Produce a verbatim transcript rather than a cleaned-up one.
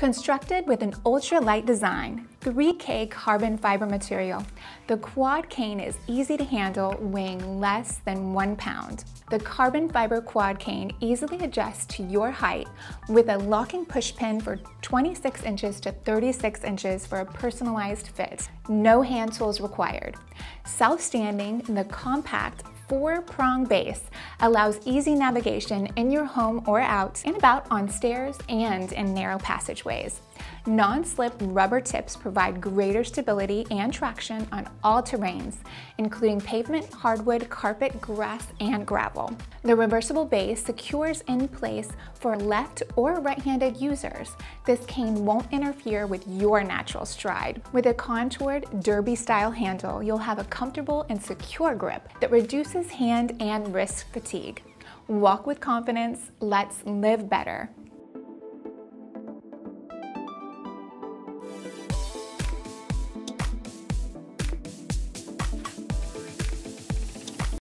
Constructed with an ultra-light design, three K carbon fiber material, the quad cane is easy to handle, weighing less than one pound. The carbon fiber quad cane easily adjusts to your height with a locking push pin for twenty-six inches to thirty-six inches for a personalized fit. No hand tools required. Self-standing, the compact four-prong base allows easy navigation in your home or out and about on stairs and in narrow passageways. Non-slip rubber tips provide greater stability and traction on all terrains, including pavement, hardwood, carpet, grass, and gravel. The reversible base secures in place for left or right-handed users. This cane won't interfere with your natural stride. With a contoured derby-style handle, you'll have a comfortable and secure grip that reduces hand and wrist fatigue. Walk with confidence. Let's live better.